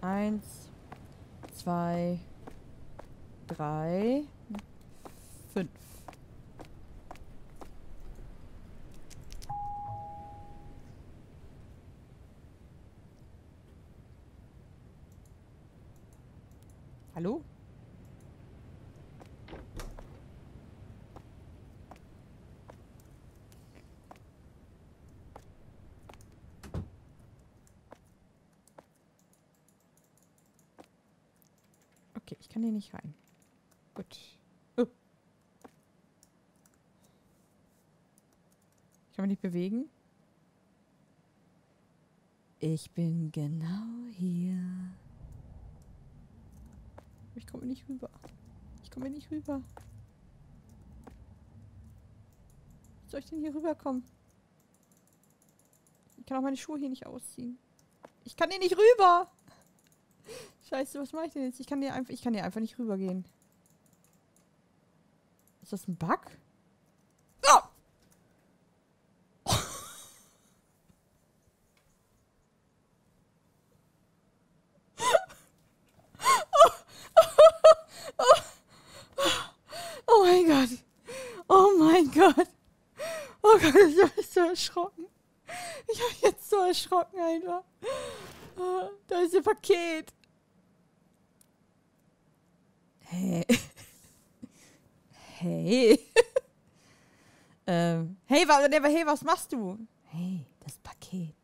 Eins, zwei, drei, fünf. Hallo? Okay, ich kann hier nicht rein. Gut. Oh. Ich kann mich nicht bewegen. Ich bin genau hier. Ich komme nicht rüber. Ich komme nicht rüber. Wie soll ich denn hier rüberkommen? Ich kann auch meine Schuhe hier nicht ausziehen. Ich kann hier nicht rüber! Scheiße, was mache ich denn jetzt? Ich kann hier einfach nicht rübergehen. Ist das ein Bug? Oh! Oh. Oh. Oh. Oh. Oh mein Gott. Oh mein Gott. Oh Gott, ich habe mich so erschrocken. Ich habe mich jetzt so erschrocken einfach. Oh, da ist ein Paket. Hey. Hey. Hey, was machst du? Hey, das Paket.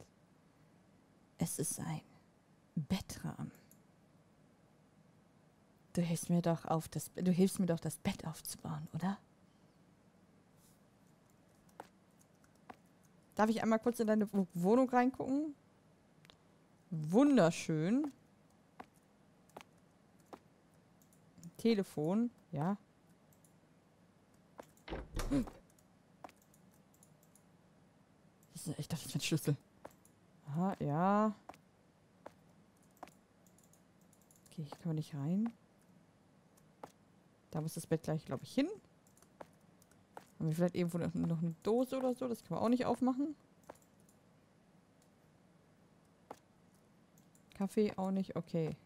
Es ist ein Bettrahmen. Du hilfst mir doch, das Bett aufzubauen, oder? Darf ich einmal kurz in deine Wohnung reingucken? Wunderschön. Telefon, ja. Ich dachte, das ist ein Schlüssel. Aha, ja. Okay, hier kann man nicht rein. Da muss das Bett gleich, glaube ich, hin. Haben wir vielleicht irgendwo noch eine Dose oder so? Das kann man auch nicht aufmachen. Kaffee auch nicht, okay.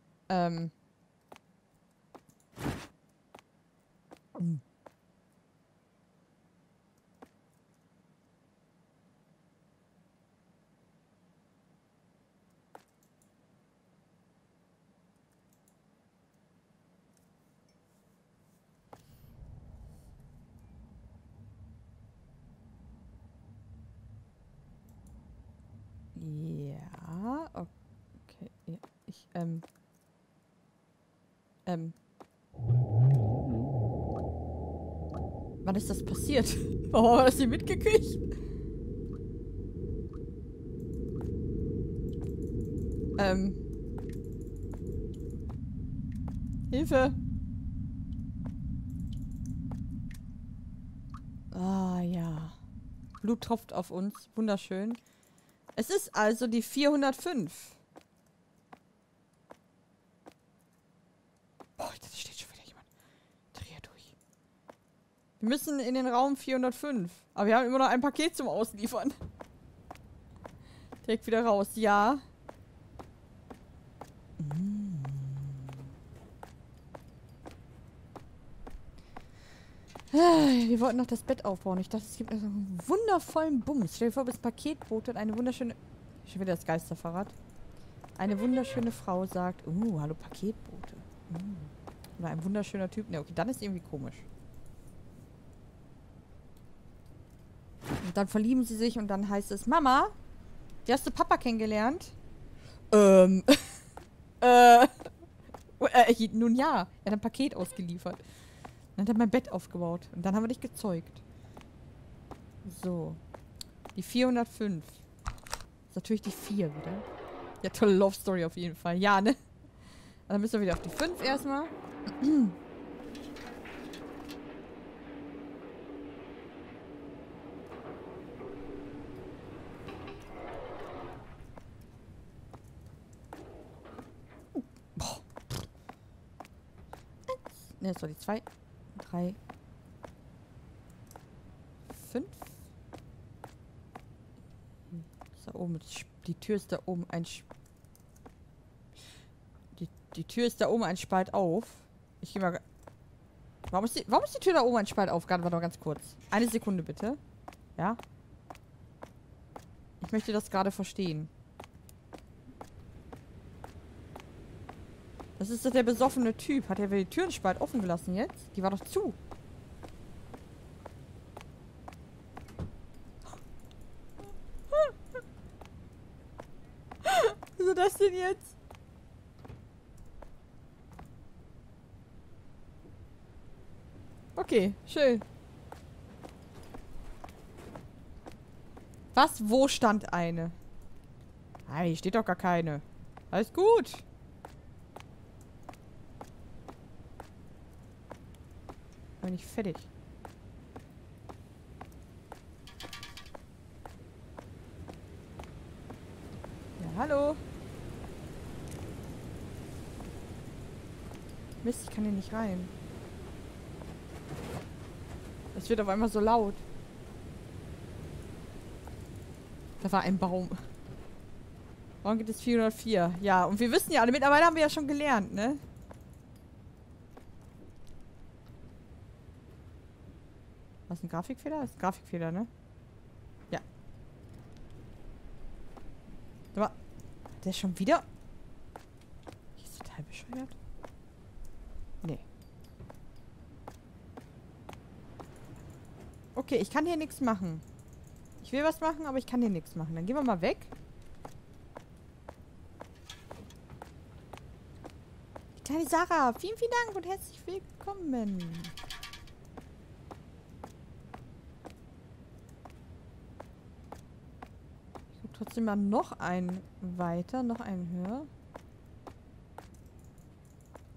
Ja, okay. Ja, ich, wann ist das passiert? Warum haben wir das hier mitgekriegt? Hilfe! Ah ja. Blut tropft auf uns. Wunderschön. Es ist also die 405. Oh, da steht schon wieder jemand. Dreh durch. Wir müssen in den Raum 405. Aber wir haben immer noch ein Paket zum Ausliefern. Direkt wieder raus. Ja. Wir wollten noch das Bett aufbauen. Ich dachte, es gibt einen wundervollen Bums. Stell dir vor, das Paketbote und eine wunderschöne... Schon wieder das Geisterverrat. Eine wunderschöne Frau sagt, hallo Paketbote. Oder ein wunderschöner Typ. Ne, okay, dann ist irgendwie komisch. Und dann verlieben sie sich und dann heißt es, Mama, wie hast du Papa kennengelernt? Nun ja, er hat ein Paket ausgeliefert. Dann hat er mein Bett aufgebaut. Und dann haben wir dich gezeugt. So. Die 405. Ist natürlich die 4 wieder. Ja, tolle Love Story auf jeden Fall. Ja, ne? Dann müssen wir wieder auf die 5 erstmal. Ne, das war die 2. 3, 5. Da oben, die Tür ist da oben. Die Tür ist da oben ein Spalt auf. Ich gehe mal... Warum ist die Tür da oben ein Spalt auf? Warte mal ganz kurz. Eine Sekunde bitte. Ja. Ich möchte das gerade verstehen. Das ist doch der besoffene Typ. Hat er wieder die Türenspalt offen gelassen jetzt? Die war doch zu. Wieso das denn jetzt? Okay, schön. Was? Wo stand eine? Ah, hier steht doch gar keine. Alles gut. Bin ich fertig. Ja, hallo. Mist, ich kann hier nicht rein. Es wird auf einmal so laut. Da war ein Baum. Warum gibt es 404? Ja, und wir wissen ja alle, mittlerweile haben wir ja schon gelernt, ne? Was ist ein Grafikfehler? Das ist ein Grafikfehler, ne? Ja. Aber der ist schon wieder... Hier ist total bescheuert. Nee. Okay, ich kann hier nichts machen. Ich will was machen, aber ich kann hier nichts machen. Dann gehen wir mal weg. Die kleine Sarah, vielen, vielen Dank und herzlich willkommen. Ich gucke trotzdem mal noch einen weiter, noch einen höher.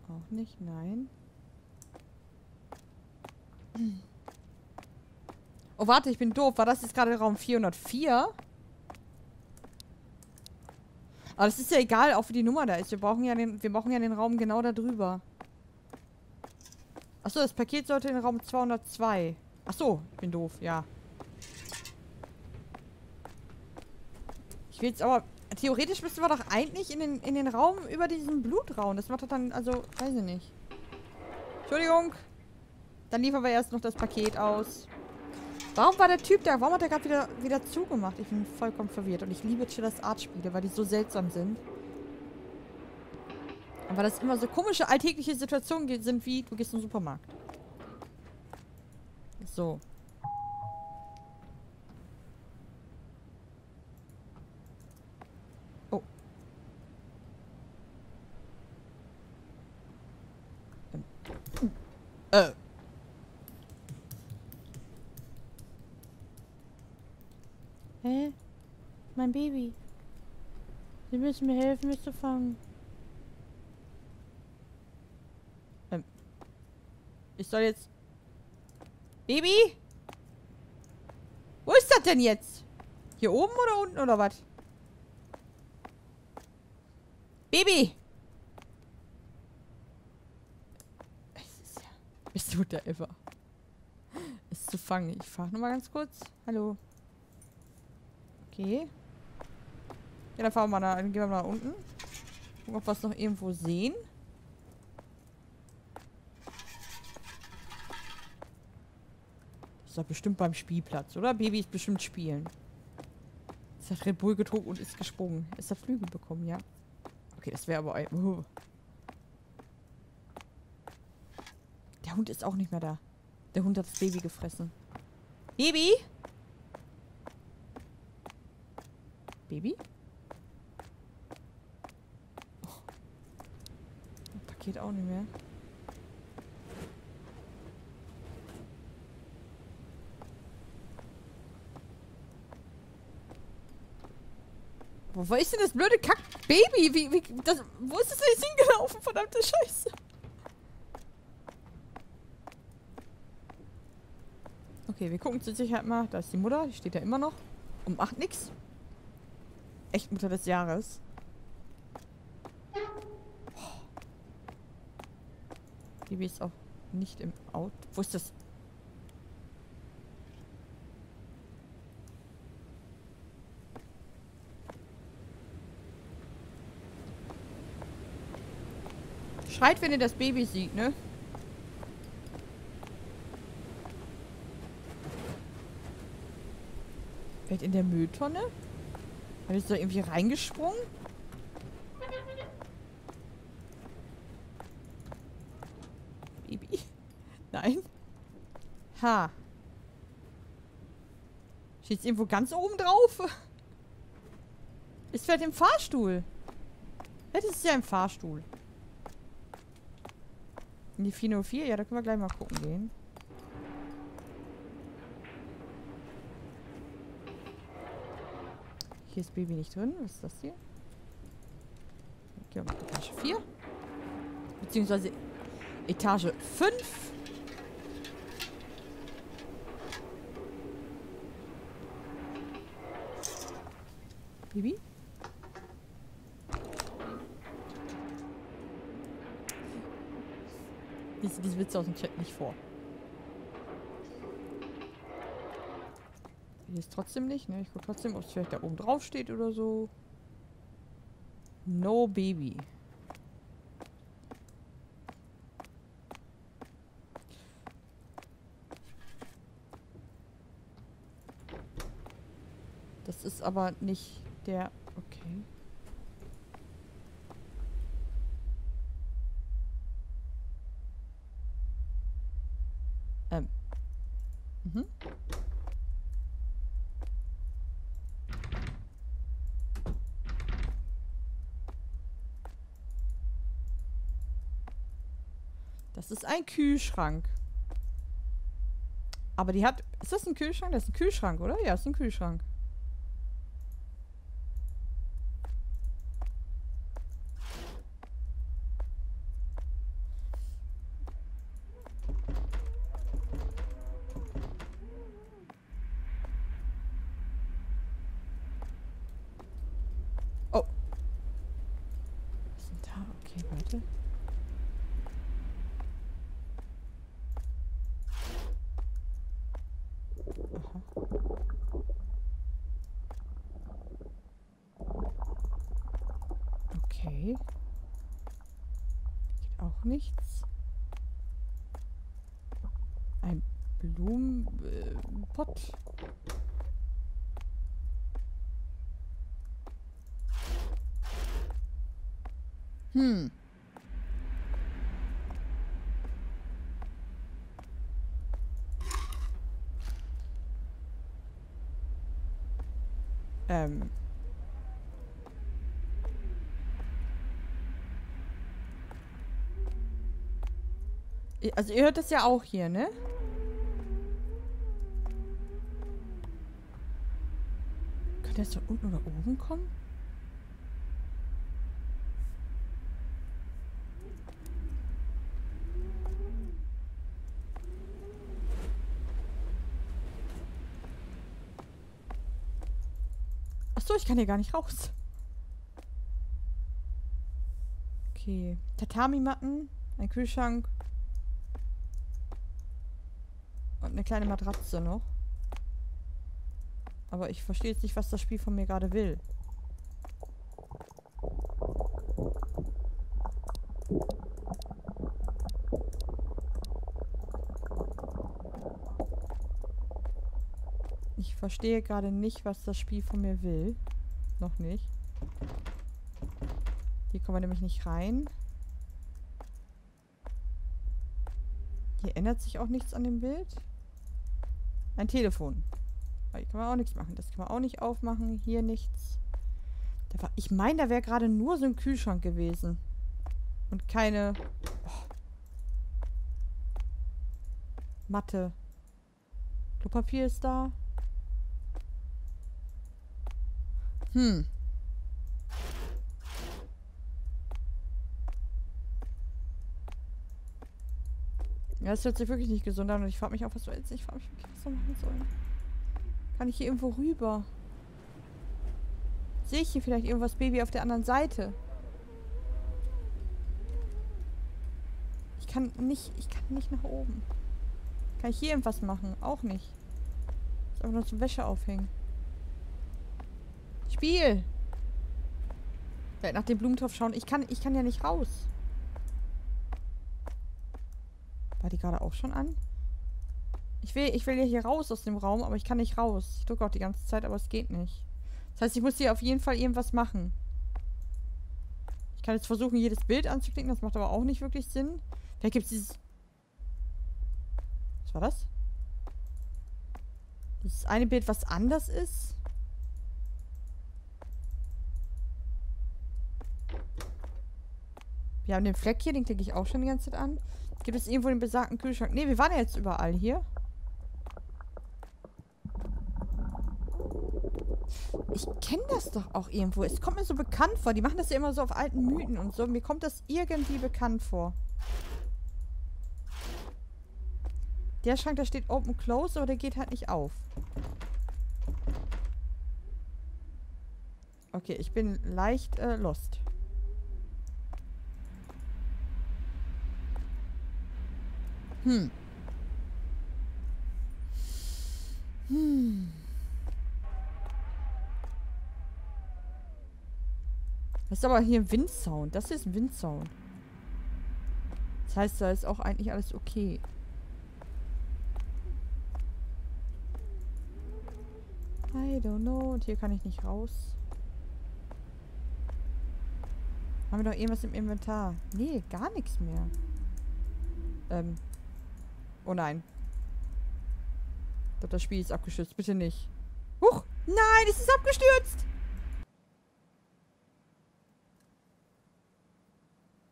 Auch nicht, nein. Oh, warte, ich bin doof. War das jetzt gerade Raum 404? Aber das ist ja egal, auch wie die Nummer da ist. Wir brauchen ja den Raum genau da drüber. Achso, das Paket sollte in Raum 202. Achso, ich bin doof, ja. Ich will jetzt aber... Theoretisch müssen wir doch eigentlich in den Raum über diesen Blutraum. Das macht doch dann... Also, weiß ich nicht. Entschuldigung. Dann liefern wir erst noch das Paket aus. Warum war der Typ da? Warum hat er gerade wieder zugemacht? Ich bin vollkommen verwirrt. Und ich liebe Chillas Art-Spiele, weil die so seltsam sind. Und weil das immer so komische, alltägliche Situationen sind, wie du gehst in den Supermarkt. So. Oh. Hä? Mein Baby. Sie müssen mir helfen, mich zu fangen. Ich soll jetzt... Baby? Wo ist das denn jetzt? Hier oben oder unten oder was? Baby! Es ist ja... Bist du da ever? Ist zu fangen. Ich frage nochmal ganz kurz. Hallo. Okay. Ja, dann fahren wir mal da. Dann gehen wir mal nach unten. Gucken, ob wir es noch irgendwo sehen. Ist doch bestimmt beim Spielplatz, oder? Baby ist bestimmt spielen. Es hat Red Bull getrunken und ist gesprungen. Es hat Flügel bekommen, ja. Okay, das wäre aber ein... Der Hund ist auch nicht mehr da. Der Hund hat das Baby gefressen. Baby? Baby? Oh. Das Paket auch nicht mehr. Wo ist denn das blöde Kack-Baby? Wo ist das denn hingelaufen? Verdammte Scheiße. Okay, wir gucken zur Sicherheit mal. Da ist die Mutter. Die steht ja immer noch. Und macht nichts. Echt Mutter des Jahres. Oh. Baby ist auch nicht im Auto. Wo ist das? Schreit, wenn ihr das Baby sieht, ne? Vielleicht in der Mülltonne? Hat es da irgendwie reingesprungen? Baby? Nein. Ha. Steht's irgendwo ganz oben drauf? Ist vielleicht im Fahrstuhl. Das ist ja im Fahrstuhl. In die 404? Ja, da können wir gleich mal gucken gehen. Hier ist Baby nicht drin. Was ist das hier? Gehen wir mal Etage 4. Beziehungsweise Etage 5. Baby? Lies diese Witze aus dem Chat nicht vor. Hier ist trotzdem nicht, ne? Ich gucke trotzdem, ob es vielleicht da oben drauf steht oder so. No Baby. Das ist aber nicht der... Okay. Das ist ein Kühlschrank. Aber die hat... Ist das ein Kühlschrank? Das ist ein Kühlschrank, oder? Ja, das ist ein Kühlschrank. Oh. Was ist denn da? Okay, warte. Okay. Geht auch nichts. Ein Blumenpott. Also ihr hört das ja auch hier, ne? Könnte das da unten oder oben kommen? Achso, ich kann hier gar nicht raus. Okay. Tatami-Matten, ein Kühlschrank. Eine kleine Matratze noch. Aber ich verstehe jetzt nicht, was das Spiel von mir gerade will. Ich verstehe gerade nicht, was das Spiel von mir will. Noch nicht. Hier kommen wir nämlich nicht rein. Hier ändert sich auch nichts an dem Bild. Ein Telefon. Hier kann man auch nichts machen. Das kann man auch nicht aufmachen. Hier nichts. Da war, ich meine, da wäre gerade nur so ein Kühlschrank gewesen. Und keine... Oh. Matte. Klopapier ist da. Hm. Ja, das hört sich wirklich nicht gesund an und ich frage mich auch, was wir jetzt machen sollen. Kann ich hier irgendwo rüber? Sehe ich hier vielleicht irgendwas Baby auf der anderen Seite? Ich kann nicht nach oben. Kann ich hier irgendwas machen? Auch nicht. Ist einfach nur zum Wäsche aufhängen. Spiel! Vielleicht nach dem Blumentopf schauen. Ich kann ja nicht raus. War die gerade auch schon an? Ich will ja hier raus aus dem Raum, aber ich kann nicht raus. Ich drücke auch die ganze Zeit, aber es geht nicht. Das heißt, ich muss hier auf jeden Fall irgendwas machen. Ich kann jetzt versuchen, jedes Bild anzuklicken. Das macht aber auch nicht wirklich Sinn. Da gibt es dieses... Was war das? Das ist eine Bild, was anders ist. Wir haben den Fleck hier, den klicke ich auch schon die ganze Zeit an. Gibt es irgendwo den besagten Kühlschrank? Ne, wir waren ja jetzt überall hier. Ich kenne das doch auch irgendwo. Es kommt mir so bekannt vor. Die machen das ja immer so auf alten Mythen und so. Mir kommt das irgendwie bekannt vor. Der Schrank, da steht Open Close, aber der geht halt nicht auf. Okay, ich bin leicht lost. Das ist aber hier ein Windsound. Das ist ein Windsound. Das heißt, da ist auch eigentlich alles okay. I don't know. Und hier kann ich nicht raus. Haben wir noch irgendwas im Inventar? Nee, gar nichts mehr. Oh nein. Ich glaube, das Spiel ist abgestürzt. Bitte nicht. Huch! Nein, es ist abgestürzt!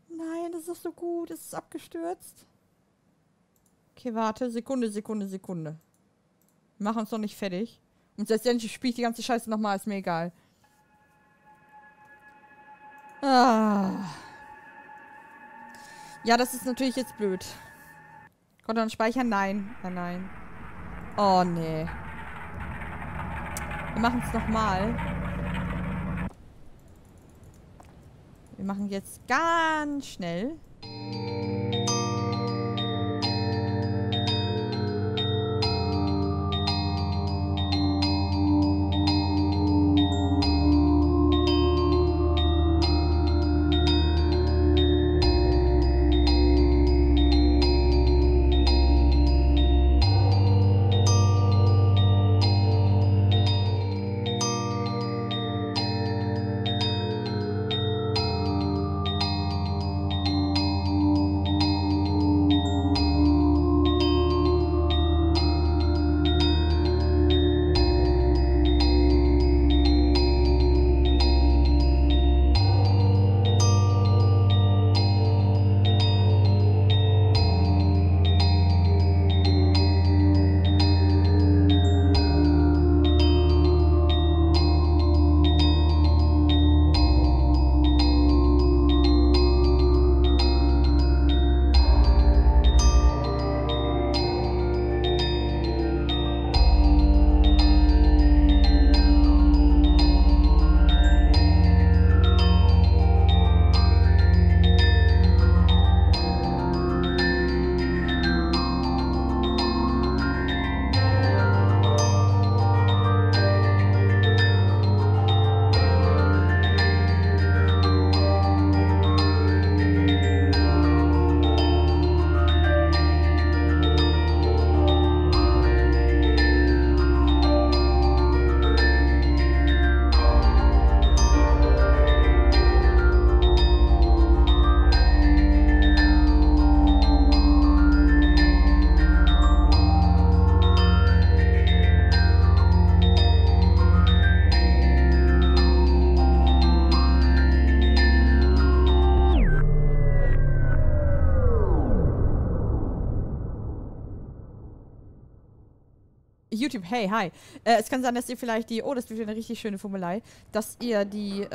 Nein, das ist doch so gut. Es ist abgestürzt. Okay, warte. Sekunde. Wir machen uns noch nicht fertig. Und selbstverständlich spiele ich die ganze Scheiße nochmal. Ist mir egal. Ja, das ist natürlich jetzt blöd. Konnte man speichern? Nein. Nein. Oh, nee. Wir machen es nochmal. Wir machen jetzt ganz schnell. YouTube, hey, hi. Es kann sein, dass ihr vielleicht die... Oh, das wird eine richtig schöne Fummelei. Dass ihr die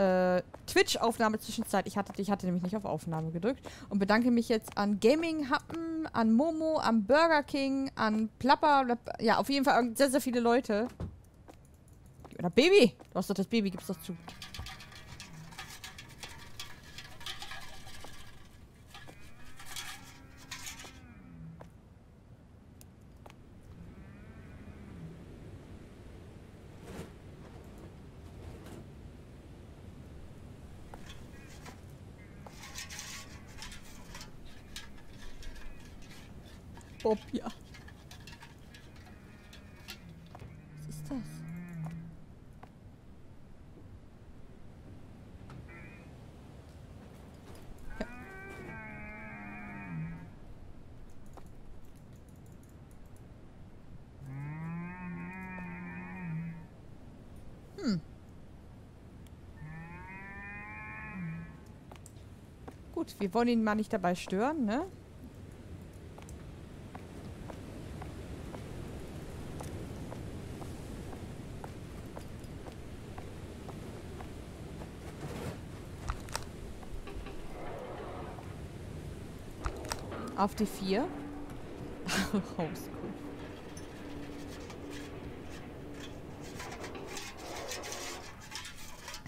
Twitch-Aufnahme zwischenzeitlich... Ich hatte nämlich nicht auf Aufnahme gedrückt. Und bedanke mich jetzt an Gaming-Happen, an Momo, an Burger King, an Plapper. Ja, auf jeden Fall sehr, sehr viele Leute. Gib mir das Baby. Du hast doch das Baby, gib's doch zu. Bob hier. Was ist das? Ja. Hm. Gut, wir wollen ihn mal nicht dabei stören, ne? Auf die 4. Raus.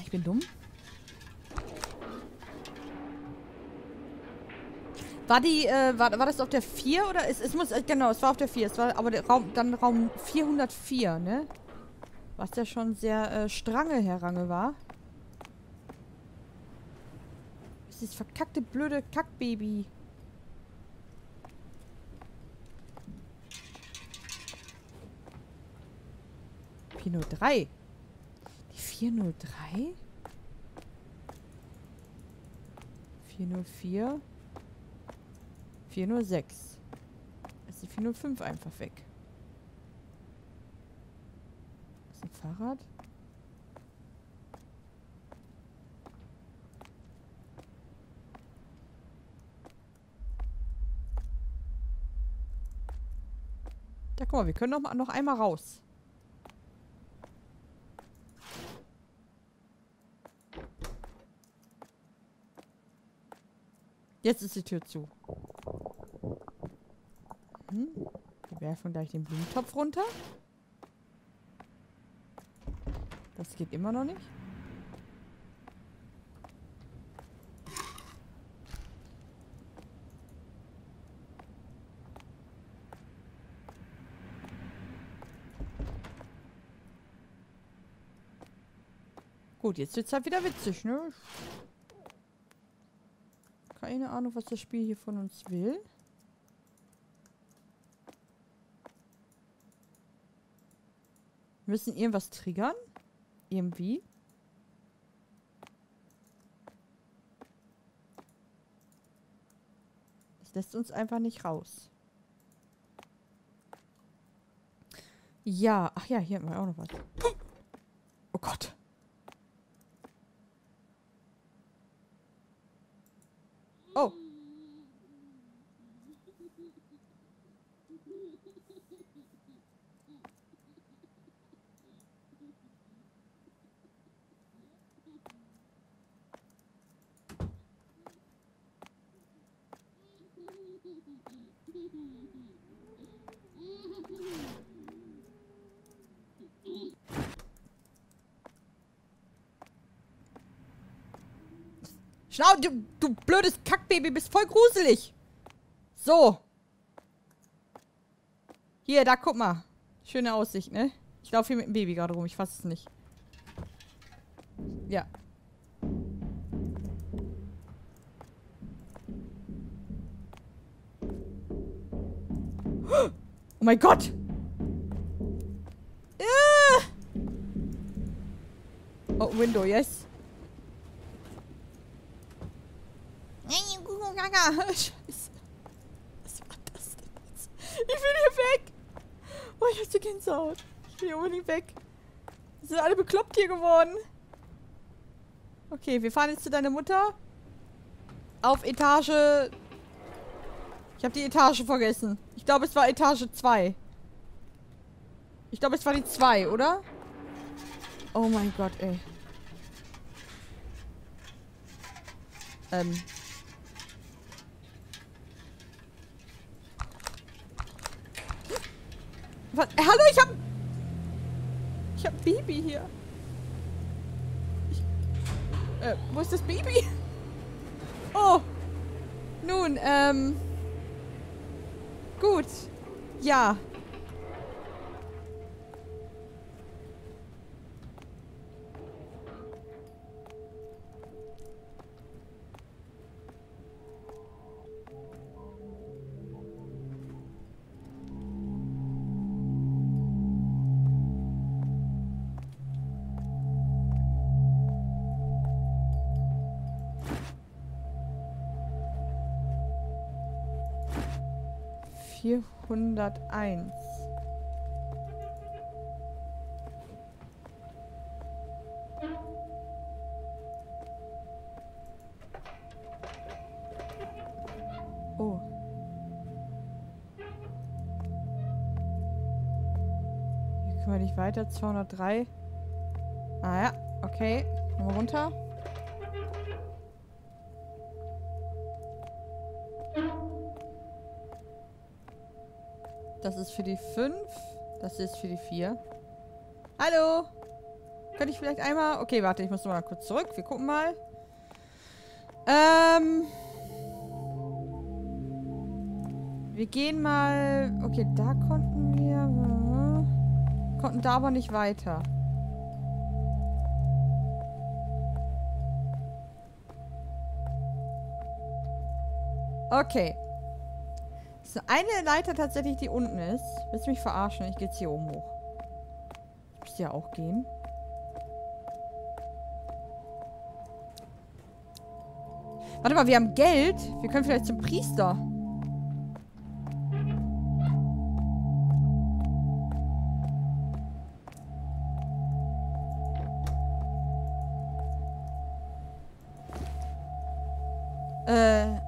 Ich bin dumm. War das auf der 4 oder? Genau, es war auf der 4. Es war aber der Raum 404, ne? Was ja schon sehr strange Herange war. Das ist das verkackte, blöde Kackbaby. Die 403. Die 403? 404. 406. Ist die 405 einfach weg. Ist ein Fahrrad? Ja, guck mal, wir können noch einmal raus. Jetzt ist die Tür zu. Hm. Wir werfen gleich den Blumentopf runter. Das geht immer noch nicht. Gut, jetzt wird es halt wieder witzig, ne? Keine Ahnung, was das Spiel hier von uns will. Wir müssen irgendwas triggern. Irgendwie. Es lässt uns einfach nicht raus. Ja, ach ja, hier haben wir auch noch was. Oh Gott. Oh. Schau, du blödes Kackbaby, bist voll gruselig. So. Hier, da, guck mal. Schöne Aussicht, ne? Ich laufe hier mit dem Baby gerade rum, ich fass es nicht. Ja. Oh mein Gott! Oh, Window, yes. Scheiße. Was war das denn jetzt? Ich will hier weg. Oh, ich hab die Gänsehaut. Ich will hier unbedingt weg. Wir sind alle bekloppt hier geworden. Okay, wir fahren jetzt zu deiner Mutter. Auf Etage... Ich habe die Etage vergessen. Ich glaube, es war Etage 2. Ich glaube, es war die 2, oder? Oh mein Gott, ey. Was? Hallo, ich hab Baby hier. Wo ist das Baby? Oh. Nun, gut. Ja. 401. Oh. Hier können wir nicht weiter. 203. Ah ja, okay. Nochmal runter. Das ist für die 5. Das ist für die 4. Hallo! Könnte ich vielleicht einmal... Okay, warte, ich muss mal kurz zurück. Wir gucken mal. Wir gehen mal... Okay, da konnten wir... Konnten da aber nicht weiter. Okay. So, eine Leiter tatsächlich, die unten ist. Willst du mich verarschen? Ich gehe jetzt hier oben hoch. Müsste ja auch gehen. Warte mal, wir haben Geld. Wir können vielleicht zum Priester.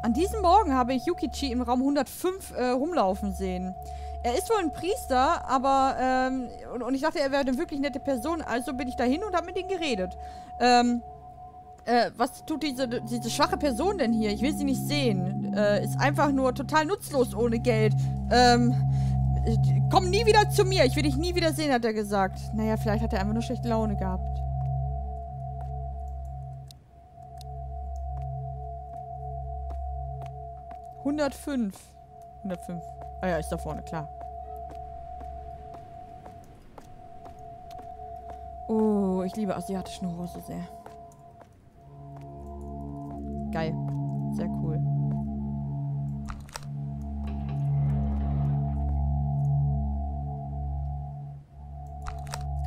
An diesem Morgen habe ich Yukichi im Raum 105 rumlaufen sehen. Er ist wohl ein Priester, aber und ich dachte, er wäre eine wirklich nette Person, also bin ich dahin und habe mit ihm geredet. Was tut diese schwache Person denn hier? Ich will sie nicht sehen. Ist einfach nur total nutzlos ohne Geld. Komm nie wieder zu mir, ich will dich nie wieder sehen, hat er gesagt. Naja, vielleicht hat er einfach nur schlechte Laune gehabt. ...105. Ah ja, ist da vorne, klar. Oh, ich liebe asiatische Horror so sehr. Geil. Sehr cool.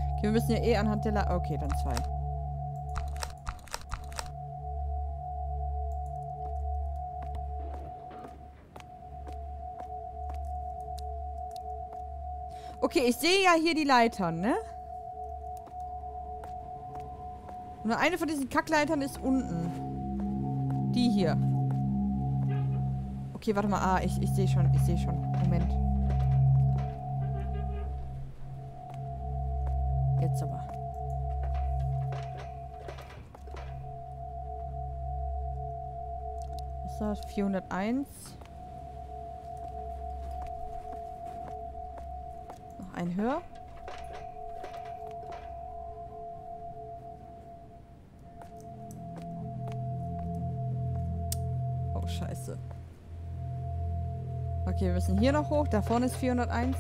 Okay, wir müssen ja eh anhand der... okay, dann 2. Okay, ich sehe ja hier die Leitern, ne? Und eine von diesen Kackleitern ist unten. Die hier. Okay, warte mal. Ah, ich sehe schon, ich sehe schon. Moment. Jetzt aber. Was ist das? 401. Ein Hör. Oh, scheiße. Okay, wir müssen hier noch hoch. Da vorne ist 401.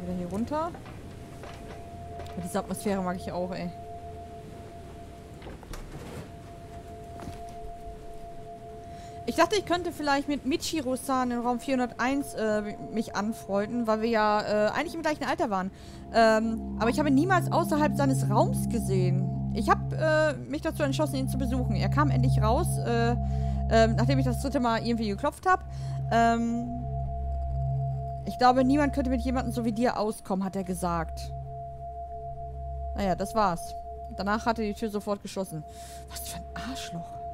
Wieder hier runter. Und diese Atmosphäre mag ich auch, ey. Ich dachte, ich könnte vielleicht mit Michiro-san im Raum 401 mich anfreunden, weil wir ja eigentlich im gleichen Alter waren. Aber ich habe ihn niemals außerhalb seines Raums gesehen. Ich habe mich dazu entschlossen, ihn zu besuchen. Er kam endlich raus, nachdem ich das 3. Mal irgendwie geklopft habe. Ich glaube, niemand könnte mit jemandem so wie dir auskommen, hat er gesagt. Naja, das war's. Danach hat er die Tür sofort geschlossen. Was für ein Arschloch.